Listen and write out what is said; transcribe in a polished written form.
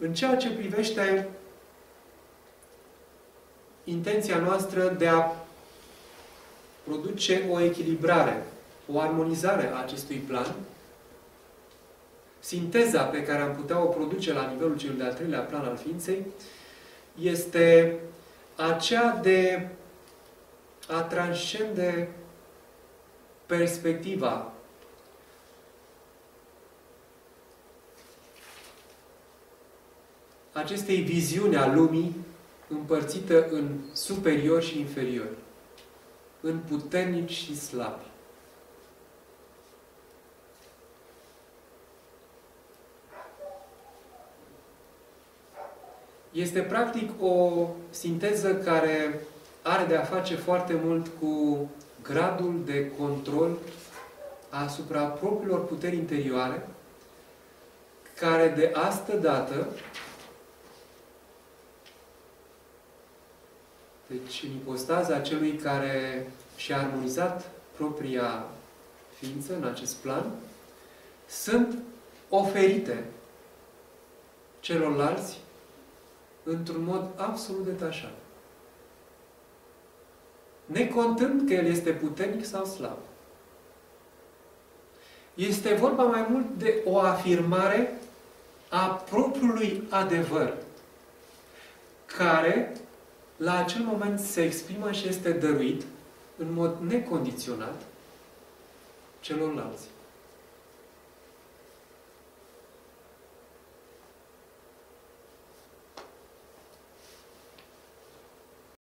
În ceea ce privește intenția noastră de a produce o echilibrare, o armonizare a acestui plan, sinteza pe care am putea o produce la nivelul celui de-al treilea plan al ființei este aceea de a transcende perspectiva acestei viziuni a lumii împărțită în superiori și inferiori, în puternici și slabi. Este practic o sinteză care are de a face foarte mult cu gradul de control asupra propriilor puteri interioare, care de astădată, deci în ipostaza celui care și-a armonizat propria ființă în acest plan, sunt oferite celorlalți într-un mod absolut detașat. Necontând că el este puternic sau slab. Este vorba mai mult de o afirmare a propriului adevăr, care la acel moment se exprimă și este dăruit în mod necondiționat celorlalți.